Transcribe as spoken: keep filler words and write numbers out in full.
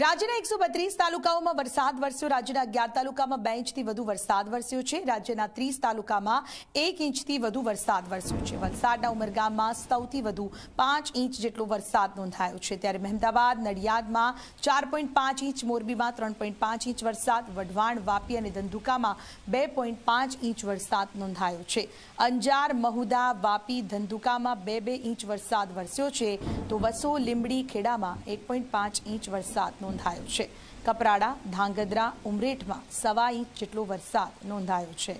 રાજ્યના એકસો બત્રીસ તાલુકાઓમાં વરસાદ વરસ્યો. રાજ્યના અગિયાર તાલુકામાં બે ઇંચથી વધુ વરસાદ વરસ્યો છે. રાજ્યના ત્રીસ તાલુકામાં એક ઇંચથી વધુ વરસાદ વરસ્યો છે. વલસાડના ઉમરગામમાં સૌથી વધુ પાંચ ઇંચ જેટલો વરસાદ નોંધાયો છે. ત્યારે મહેમદાબાદ નડિયાદમાં ચાર પોઈન્ટ પાંચ ઇંચ, મોરબીમાં ત્રણ પોઈન્ટ પાંચ ઇંચ વરસાદ, વઢવાણ, વાપી અને ધંધુકામાં બે પોઈન્ટ પાંચ ઇંચ વરસાદ નોંધાયો છે. અંજાર, મહુદા, વાપી, ધંધુકામાં બે બે ઇંચ વરસાદ વરસ્યો છે. તો વસો, લીંબડી, ખેડામાં એક પોઈન્ટ પાંચ ઇંચ વરસાદ નોંધાયો છે. કપરાડા, ધાંગધ્રા, ઉમરેઠમાં સવા ઇંચ જેટલો વરસાદ નોંધાયો છે.